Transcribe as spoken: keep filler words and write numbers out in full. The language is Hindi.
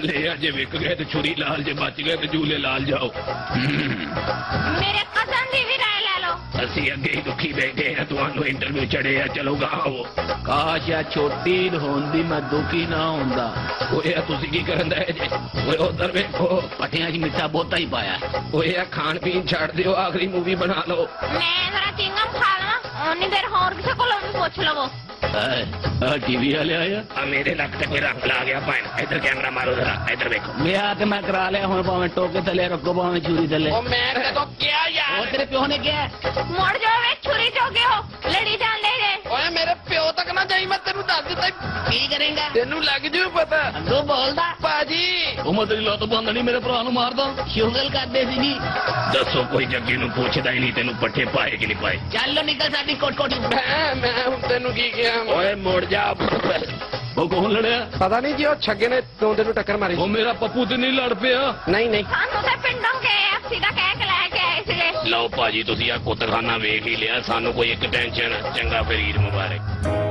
गल है जे विक गए तो छुरी लाल, जे बच गए तो झूले लाल जाओ। मेरे कसम दी भी राय ले लो। असी अगे ही दुखी बैठे हैं, तुहानू इंटरव्यू चढ़े है, चलो गाओ। काश या छोटी होंदी मैं दुखी ना होंदा। ओए तुसी की करन दे जे? ओए उधर देखो, पटियां च मिठा बोता ही पाया। ओए खान पीन छड़ दियो, आखिरी मूवी बना लो। मैं जरा चिंगम खा लवां, ओनी देर होर किसे कोलों भी पुछ लवो। टीवी वाले आया, मेरे लक तक रंग ला गया भाई। इधर कैमरा मारो जरा, इधर देखो। ब्याह तो मैं करा लिया हूं, भावें टोके थले रखो भावें छुरी थले। ओ मैं तो क्या यार, तेरे प्यो ने क्या मोड़ जो वे छुरी चोके हो लड़ी जान दे रे। ओए मेरे प्यो तक ना जाई, मैं तेनू दस दिता की करेगा, तेनू लग जू पता। तू बोलदा पाजी उमर तेरी लो तो बंदनी मेरे भरा नु मार दो। शुगल कर दे सी। दसो कोई जग्गी नु पूछदा ही नहीं तेनू पट्ठे पाए कि नहीं पाए। चल निकल साडी कोट कोट। मैं मैं तेनू की क्या। ओए मोड़ जा। वो कौन लड़े? पता नहीं जी, वो छगे ने दो दिन टक्कर मारी। वो मेरा पप्पू तो नहीं लड़ पे। नहीं नहीं पिंडों के सीधा कह के लाया क्या इसलिए। लो भाजी तुसी आ कोतरखाना वेख ही लिया, सानू कोई एक टेंशन। चंगा फरीद मुबारक।